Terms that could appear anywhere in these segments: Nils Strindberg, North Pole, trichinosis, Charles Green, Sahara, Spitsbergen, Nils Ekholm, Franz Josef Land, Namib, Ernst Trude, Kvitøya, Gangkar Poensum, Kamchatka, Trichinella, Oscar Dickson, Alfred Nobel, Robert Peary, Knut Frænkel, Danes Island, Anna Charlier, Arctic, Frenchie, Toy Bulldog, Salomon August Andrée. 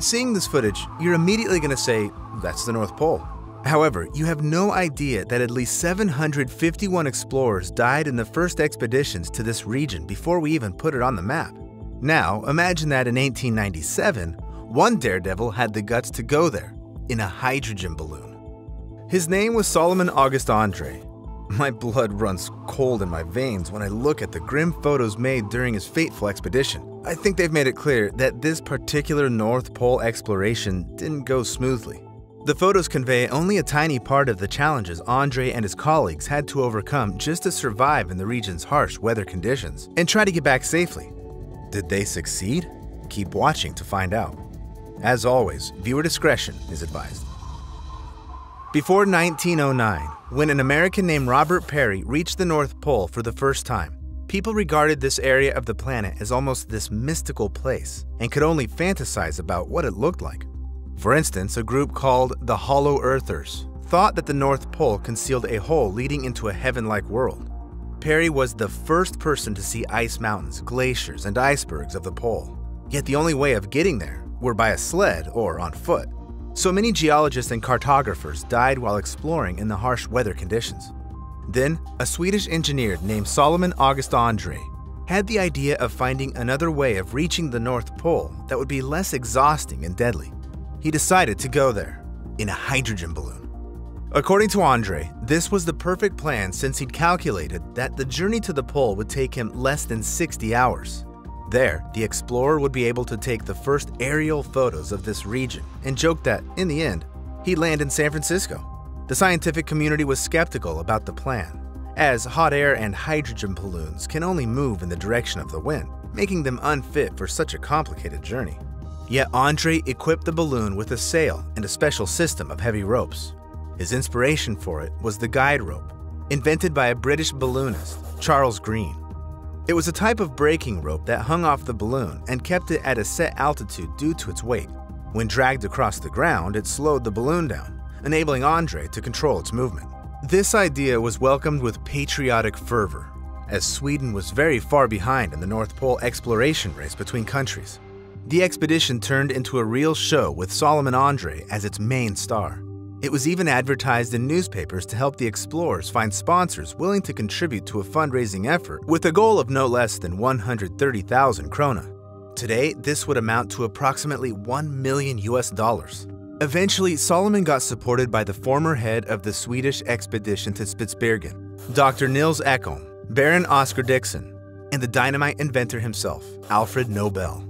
Seeing this footage, you're immediately going to say, that's the North Pole. However, you have no idea that at least 751 explorers died in the first expeditions to this region before we even put it on the map. Now, imagine that in 1897, one daredevil had the guts to go there, in a hydrogen balloon. His name was Salomon August Andrée. My blood runs cold in my veins when I look at the grim photos made during his fateful expedition. I think they've made it clear that this particular North Pole exploration didn't go smoothly. The photos convey only a tiny part of the challenges Andrée and his colleagues had to overcome just to survive in the region's harsh weather conditions and try to get back safely. Did they succeed? Keep watching to find out. As always, viewer discretion is advised. Before 1909, when an American named Robert Peary reached the North Pole for the first time, people regarded this area of the planet as almost this mystical place and could only fantasize about what it looked like. For instance, a group called the Hollow Earthers thought that the North Pole concealed a hole leading into a heaven-like world. Peary was the first person to see ice mountains, glaciers, and icebergs of the pole. Yet the only way of getting there were by a sled or on foot. So many geologists and cartographers died while exploring in the harsh weather conditions. Then, a Swedish engineer named Salomon August Andrée had the idea of finding another way of reaching the North Pole that would be less exhausting and deadly. He decided to go there in a hydrogen balloon. According to Andrée, this was the perfect plan since he'd calculated that the journey to the pole would take him less than 60 hours. There, the explorer would be able to take the first aerial photos of this region and joked that, in the end, he'd land in San Francisco. The scientific community was skeptical about the plan, as hot air and hydrogen balloons can only move in the direction of the wind, making them unfit for such a complicated journey. Yet Andrée equipped the balloon with a sail and a special system of heavy ropes. His inspiration for it was the guide rope, invented by a British balloonist, Charles Green. It was a type of braking rope that hung off the balloon and kept it at a set altitude due to its weight. When dragged across the ground, it slowed the balloon down, enabling Andrée to control its movement. This idea was welcomed with patriotic fervor, as Sweden was very far behind in the North Pole exploration race between countries. The expedition turned into a real show with Salomon Andrée as its main star. It was even advertised in newspapers to help the explorers find sponsors willing to contribute to a fundraising effort with a goal of no less than 130,000 krona. Today, this would amount to approximately $1 million. Eventually, Salomon got supported by the former head of the Swedish expedition to Spitsbergen, Dr. Nils Ekholm, Baron Oscar Dickson, and the dynamite inventor himself, Alfred Nobel.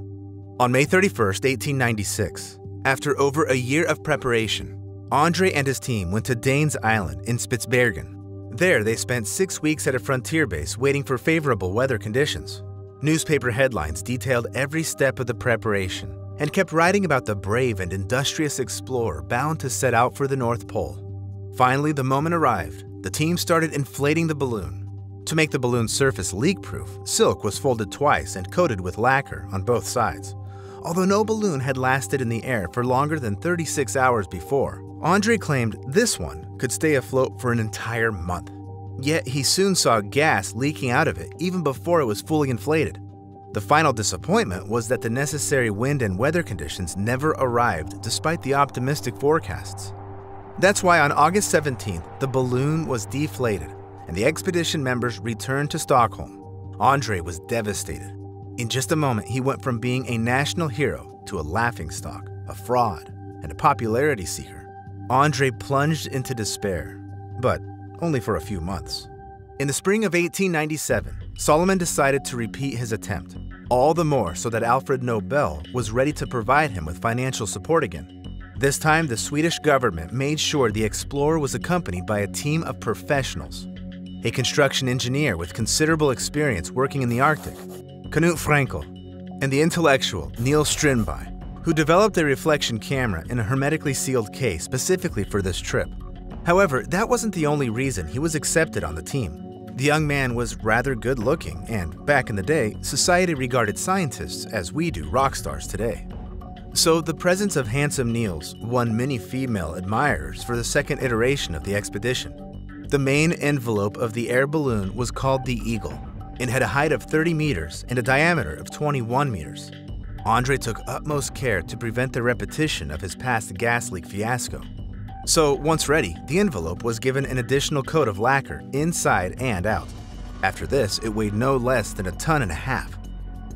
On May 31st, 1896, after over a year of preparation, Andrée and his team went to Danes Island in Spitsbergen. There, they spent 6 weeks at a frontier base waiting for favorable weather conditions. Newspaper headlines detailed every step of the preparation and kept writing about the brave and industrious explorer bound to set out for the North Pole. Finally, the moment arrived. The team started inflating the balloon. To make the balloon's surface leak-proof, silk was folded twice and coated with lacquer on both sides. Although no balloon had lasted in the air for longer than 36 hours before, Andrée claimed this one could stay afloat for an entire month. Yet he soon saw gas leaking out of it even before it was fully inflated. The final disappointment was that the necessary wind and weather conditions never arrived despite the optimistic forecasts. That's why on August 17th, the balloon was deflated and the expedition members returned to Stockholm. Andrée was devastated. In just a moment, he went from being a national hero to a laughingstock, a fraud, and a popularity seeker. Andrée plunged into despair, but only for a few months. In the spring of 1897, Salomon decided to repeat his attempt, all the more so that Alfred Nobel was ready to provide him with financial support again. This time, the Swedish government made sure the explorer was accompanied by a team of professionals. A construction engineer with considerable experience working in the Arctic, Knut Frænkel, and the intellectual Nils Strindberg, who developed a reflection camera in a hermetically sealed case specifically for this trip. However, that wasn't the only reason he was accepted on the team. The young man was rather good-looking, and back in the day, society regarded scientists as we do rock stars today. So the presence of handsome Nils won many female admirers for the second iteration of the expedition. The main envelope of the air balloon was called the Eagle, and had a height of 30 meters and a diameter of 21 meters. Andrée took utmost care to prevent the repetition of his past gas leak fiasco. So, once ready, the envelope was given an additional coat of lacquer inside and out. After this, it weighed no less than 1.5 tons.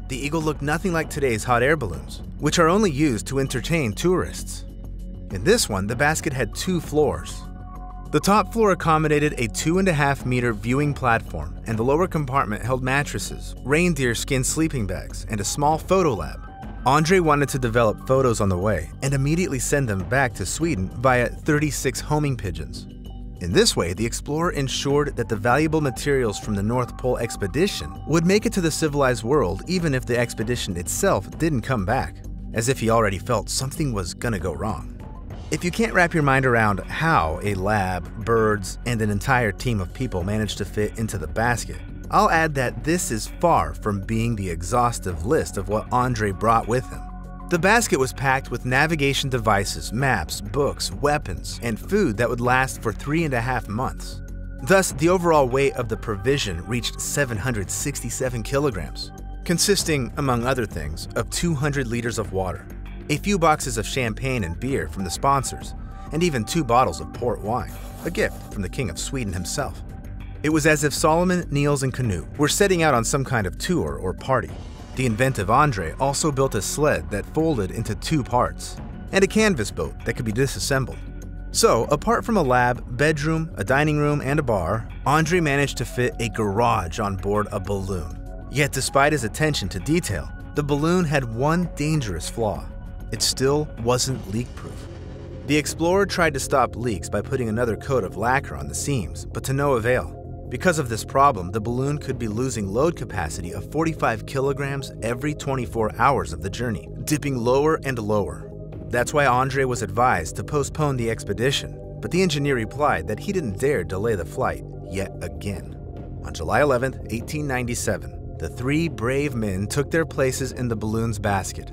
The Eagle looked nothing like today's hot air balloons, which are only used to entertain tourists. In this one, the basket had 2 floors. The top floor accommodated a 2.5-meter viewing platform, and the lower compartment held mattresses, reindeer skin sleeping bags, and a small photo lab. Andrée wanted to develop photos on the way and immediately send them back to Sweden via 36 homing pigeons. In this way, the explorer ensured that the valuable materials from the North Pole expedition would make it to the civilized world even if the expedition itself didn't come back, as if he already felt something was gonna go wrong. If you can't wrap your mind around how a lab, birds, and an entire team of people managed to fit into the basket, I'll add that this is far from being the exhaustive list of what Andrée brought with him. The basket was packed with navigation devices, maps, books, weapons, and food that would last for 3.5 months. Thus, the overall weight of the provision reached 767 kilograms, consisting, among other things, of 200 liters of water, a few boxes of champagne and beer from the sponsors, and even 2 bottles of port wine, a gift from the King of Sweden himself. It was as if Solomon, Niels, and Knut were setting out on some kind of tour or party. The inventive Andrée also built a sled that folded into 2 parts, and a canvas boat that could be disassembled. So, apart from a lab, bedroom, a dining room, and a bar, Andrée managed to fit a garage on board a balloon. Yet despite his attention to detail, the balloon had one dangerous flaw. It still wasn't leak-proof. The explorer tried to stop leaks by putting another coat of lacquer on the seams, but to no avail. Because of this problem, the balloon could be losing load capacity of 45 kilograms every 24 hours of the journey, dipping lower and lower. That's why Andrée was advised to postpone the expedition, but the engineer replied that he didn't dare delay the flight yet again. On July 11, 1897, the 3 brave men took their places in the balloon's basket.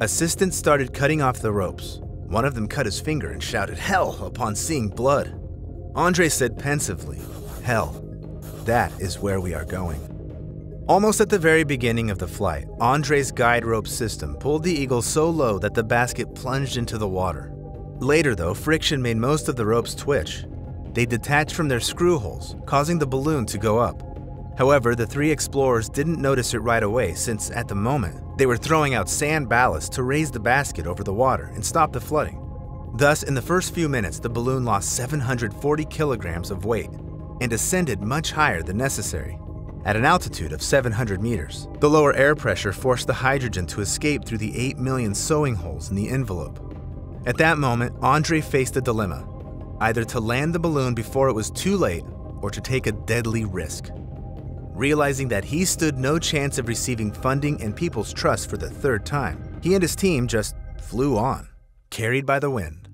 Assistants started cutting off the ropes. One of them cut his finger and shouted, "Hell!" upon seeing blood. Andrée said pensively, "Hell, that is where we are going." Almost at the very beginning of the flight, André's guide rope system pulled the Eagle so low that the basket plunged into the water. Later though, friction made most of the ropes twitch. They detached from their screw holes, causing the balloon to go up. However, the 3 explorers didn't notice it right away since, at the moment, they were throwing out sand ballast to raise the basket over the water and stop the flooding. Thus, in the first few minutes, the balloon lost 740 kilograms of weight and ascended much higher than necessary. At an altitude of 700 meters, the lower air pressure forced the hydrogen to escape through the 8 million sewing holes in the envelope. At that moment, Andrée faced a dilemma, either to land the balloon before it was too late or to take a deadly risk. Realizing that he stood no chance of receiving funding and people's trust for the 3rd time, he and his team just flew on, carried by the wind.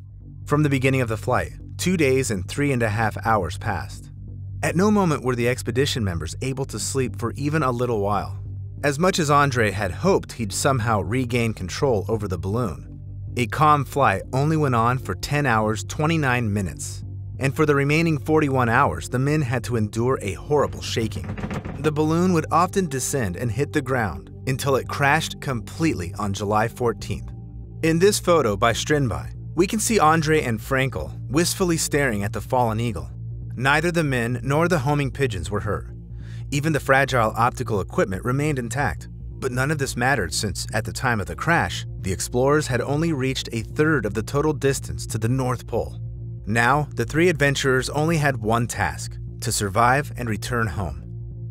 From the beginning of the flight, 2 days and 3.5 hours passed. At no moment were the expedition members able to sleep for even a little while. As much as Andrée had hoped he'd somehow regain control over the balloon, a calm flight only went on for 10 hours, 29 minutes. And for the remaining 41 hours, the men had to endure a horrible shaking. The balloon would often descend and hit the ground until it crashed completely on July 14th. In this photo by Strindberg, we can see Andrée and Frænkel wistfully staring at the fallen Eagle. Neither the men nor the homing pigeons were hurt. Even the fragile optical equipment remained intact. But none of this mattered since, at the time of the crash, the explorers had only reached 1/3 of the total distance to the North Pole. Now, the 3 adventurers only had one task, to survive and return home.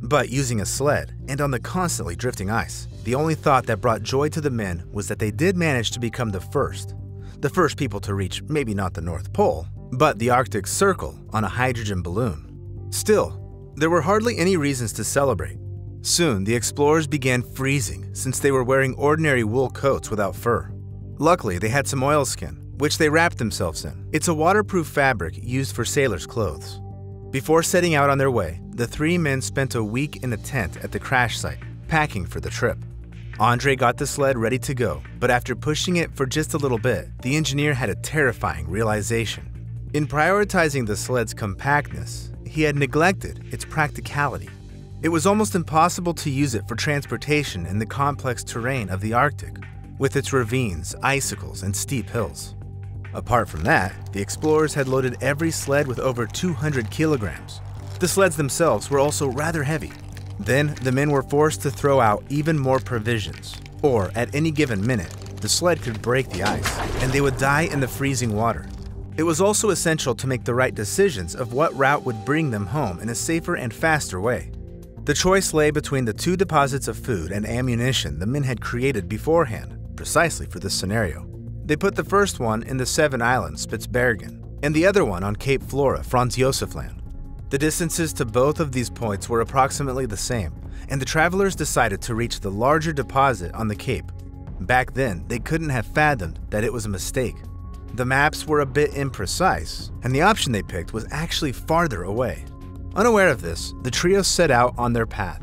But using a sled, and on the constantly drifting ice, the only thought that brought joy to the men was that they did manage to become the first people to reach maybe not the North Pole, but the Arctic Circle on a hydrogen balloon. Still, there were hardly any reasons to celebrate. Soon, the explorers began freezing since they were wearing ordinary wool coats without fur. Luckily, they had some oilskin, which they wrapped themselves in. It's a waterproof fabric used for sailors' clothes. Before setting out on their way, the 3 men spent a week in a tent at the crash site, packing for the trip. Andrée got the sled ready to go, but after pushing it for just a little bit, the engineer had a terrifying realization. In prioritizing the sled's compactness, he had neglected its practicality. It was almost impossible to use it for transportation in the complex terrain of the Arctic. with its ravines, icicles, and steep hills. Apart from that, the explorers had loaded every sled with over 200 kilograms. The sleds themselves were also rather heavy. Then the men were forced to throw out even more provisions, or at any given minute, the sled could break the ice, and they would die in the freezing water. It was also essential to make the right decisions of what route would bring them home in a safer and faster way. The choice lay between the two deposits of food and ammunition the men had created beforehand, precisely for this scenario. They put the first one in the 7 islands Spitsbergen, and the other one on Cape Flora, Franz Josef Land. The distances to both of these points were approximately the same, and the travelers decided to reach the larger deposit on the cape. Back then, they couldn't have fathomed that it was a mistake. The maps were a bit imprecise, and the option they picked was actually farther away. Unaware of this, the trio set out on their path.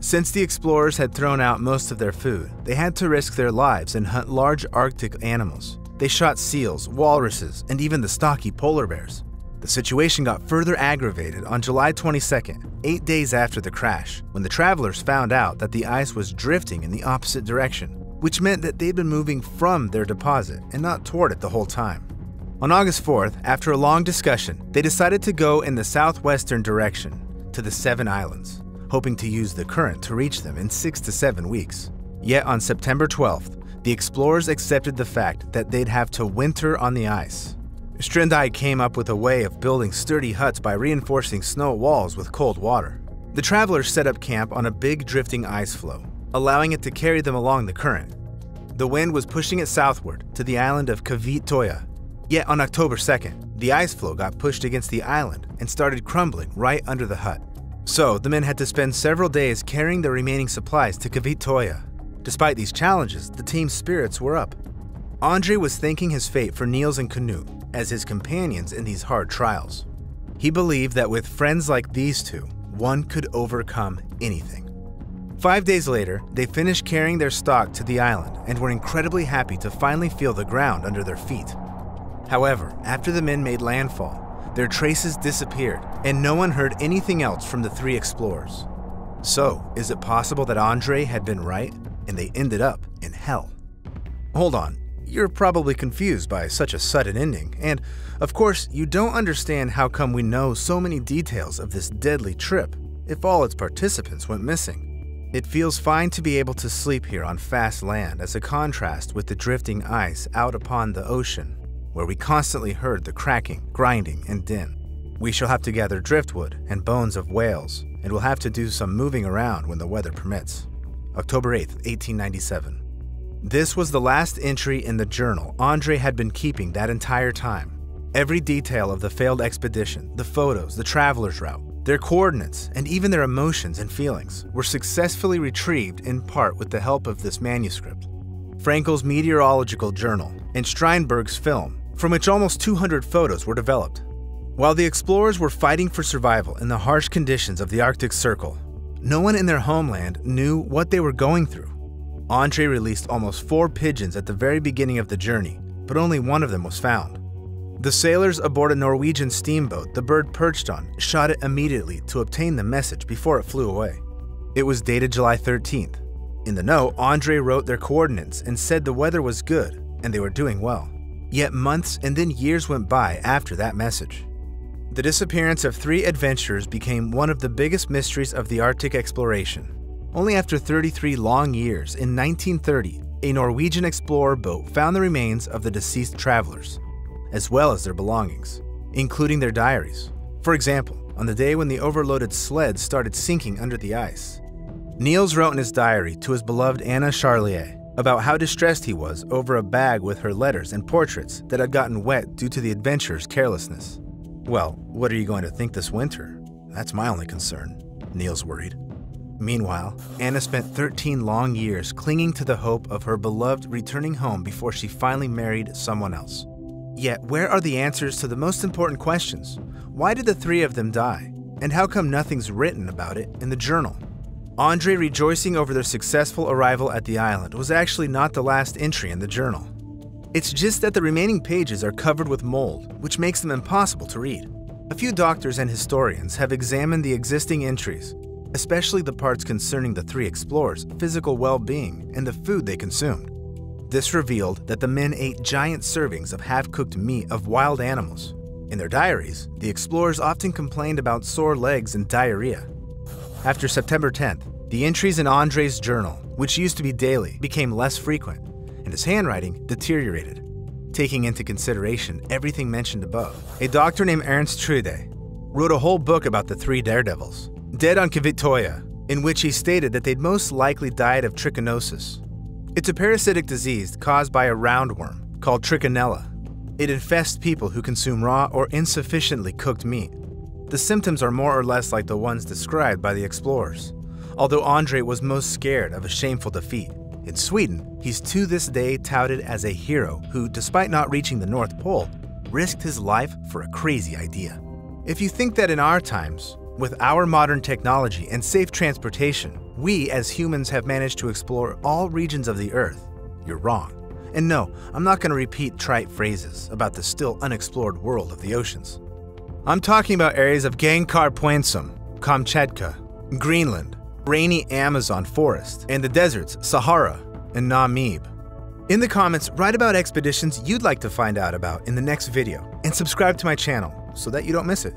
Since the explorers had thrown out most of their food, they had to risk their lives and hunt large Arctic animals. They shot seals, walruses, and even the stocky polar bears. The situation got further aggravated on July 22nd, 8 days after the crash, when the travelers found out that the ice was drifting in the opposite direction, which meant that they'd been moving from their deposit and not toward it the whole time. On August 4th, after a long discussion, they decided to go in the southwestern direction to the 7 islands, hoping to use the current to reach them in 6 to 7 weeks. Yet on September 12th, the explorers accepted the fact that they'd have to winter on the ice. Strindberg came up with a way of building sturdy huts by reinforcing snow walls with cold water. The travelers set up camp on a big drifting ice floe, allowing it to carry them along the current. The wind was pushing it southward to the island of Kvitøya. Yet on October 2nd, the ice floe got pushed against the island and started crumbling right under the hut. So the men had to spend several days carrying the remaining supplies to Kvitøya. Despite these challenges, the team's spirits were up. Andrée was thanking his fate for Nils and Knut as his companions in these hard trials. He believed that with friends like these two, one could overcome anything. 5 days later, they finished carrying their stock to the island and were incredibly happy to finally feel the ground under their feet. However, after the men made landfall, their traces disappeared and no one heard anything else from the 3 explorers. So, is it possible that Andrée had been right and they ended up in hell? Hold on, you're probably confused by such a sudden ending, and of course, you don't understand how come we know so many details of this deadly trip if all its participants went missing. It feels fine to be able to sleep here on fast land as a contrast with the drifting ice out upon the ocean, where we constantly heard the cracking, grinding, and din. We shall have to gather driftwood and bones of whales, and we'll have to do some moving around when the weather permits. October 8th, 1897. This was the last entry in the journal Andrée had been keeping that entire time. Every detail of the failed expedition, the photos, the traveler's route, their coordinates, and even their emotions and feelings were successfully retrieved in part with the help of this manuscript. Frænkel's meteorological journal and Strindberg's film, from which almost 200 photos were developed. While the explorers were fighting for survival in the harsh conditions of the Arctic Circle, no one in their homeland knew what they were going through. Andrée released almost 4 pigeons at the very beginning of the journey, but only one of them was found. The sailors aboard a Norwegian steamboat the bird perched on shot it immediately to obtain the message before it flew away. It was dated July 13th. In the note, Andrée wrote their coordinates and said the weather was good and they were doing well. Yet months and then years went by after that message. The disappearance of 3 adventurers became one of the biggest mysteries of the Arctic exploration. Only after 33 long years, in 1930, a Norwegian explorer boat found the remains of the deceased travelers, as well as their belongings, including their diaries. For example, on the day when the overloaded sled started sinking under the ice, Nils wrote in his diary to his beloved Anna Charlier about how distressed he was over a bag with her letters and portraits that had gotten wet due to the adventurer's carelessness. "Well, what are you going to think this winter? That's my only concern," Nils worried. Meanwhile, Anna spent 13 long years clinging to the hope of her beloved returning home before she finally married someone else. Yet, where are the answers to the most important questions? Why did the 3 of them die? And how come nothing's written about it in the journal? Andrée rejoicing over their successful arrival at the island was actually not the last entry in the journal. It's just that the remaining pages are covered with mold, which makes them impossible to read. A few doctors and historians have examined the existing entries, especially the parts concerning the 3 explorers' physical well-being and the food they consumed. This revealed that the men ate giant servings of half-cooked meat of wild animals. In their diaries, the explorers often complained about sore legs and diarrhea. After September 10th, the entries in Andrée's journal, which used to be daily, became less frequent, and his handwriting deteriorated. Taking into consideration everything mentioned above, a doctor named Ernst Trude wrote a whole book about the three daredevils, dead on Kvitøya, in which he stated that they'd most likely died of trichinosis. It's a parasitic disease caused by a roundworm called Trichinella. It infests people who consume raw or insufficiently cooked meat. The symptoms are more or less like the ones described by the explorers, although Andrée was most scared of a shameful defeat. In Sweden, he's to this day touted as a hero who, despite not reaching the North Pole, risked his life for a crazy idea. If you think that in our times, with our modern technology and safe transportation, we as humans have managed to explore all regions of the Earth, you're wrong. And no, I'm not going to repeat trite phrases about the still unexplored world of the oceans. I'm talking about areas of Gangkar Poensum, Kamchatka, Greenland, rainy Amazon forest, and the deserts Sahara and Namib. In the comments, write about expeditions you'd like to find out about in the next video, and subscribe to my channel so that you don't miss it.